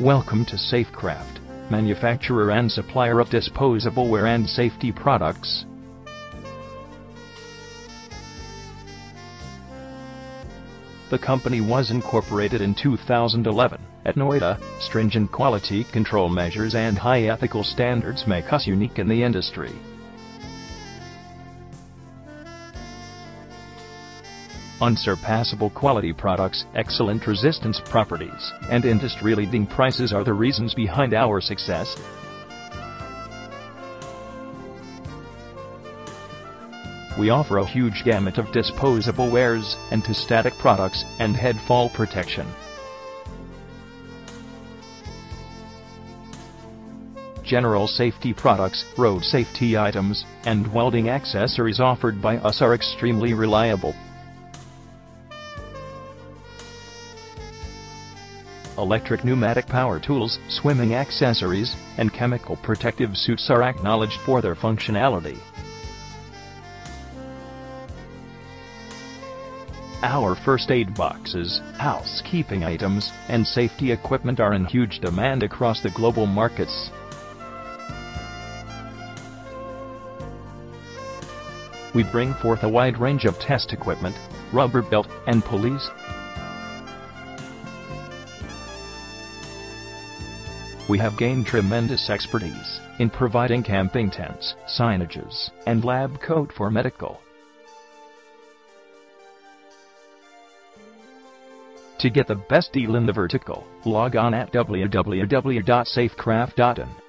Welcome to Safe Kraft, manufacturer and supplier of disposable wear and safety products. The company was incorporated in 2011 at Noida. Stringent quality control measures and high ethical standards make us unique in the industry. Unsurpassable quality products, excellent resistance properties, and industry-leading prices are the reasons behind our success. We offer a huge gamut of disposable wares, anti-static products, and headfall protection. General safety products, road safety items, and welding accessories offered by us are extremely reliable. Electric pneumatic power tools, swimming accessories, and chemical protective suits are acknowledged for their functionality. Our first aid boxes, housekeeping items, and safety equipment are in huge demand across the global markets. We bring forth a wide range of test equipment, rubber belt, and pulleys. We have gained tremendous expertise in providing camping tents, signages, and lab coat for medical. To get the best deal in the vertical, log on at www.safekraft.in.